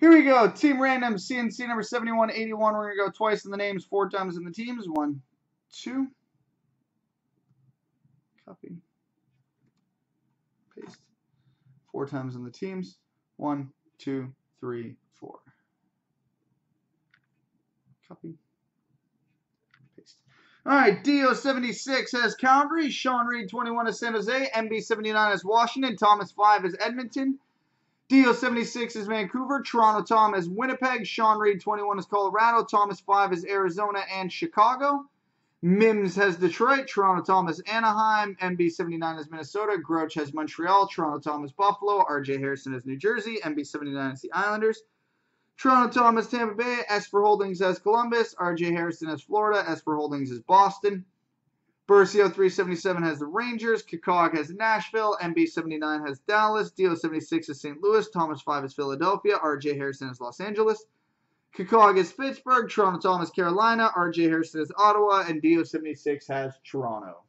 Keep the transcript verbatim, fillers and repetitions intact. Here we go. Team Random C N C number seventy-one eighty-one. We're going to go twice in the names, four times in the teams. One, two. Copy. Paste. Four times in the teams. One, two, three, four. Copy. Paste. All right. D O seventy-six has Calgary. Sean Reed, twenty-one, is San Jose. M B seventy-nine is Washington. Thomas five is Edmonton. D O seventy-six is Vancouver, Toronto Tom is Winnipeg, Sean Reed twenty-one is Colorado, Thomas five is Arizona and Chicago, Mims has Detroit, Toronto Tom is Anaheim, M B seventy-nine is Minnesota, Grouch has Montreal, Toronto Tom is Buffalo, R J Harrison is New Jersey, M B seventy-nine is the Islanders, Toronto Tom is Tampa Bay, Esper Holdings has Columbus, R J Harrison has Florida, Esper Holdings is Boston, Bercio three seventy-seven has the Rangers. Kikag has Nashville. M B seventy-nine has Dallas. D O seventy-six is Saint Louis. Thomas five is Philadelphia. R J Harrison is Los Angeles. Kikag is Pittsburgh. Toronto Thomas Carolina. R J Harrison is Ottawa. And D O seventy-six has Toronto.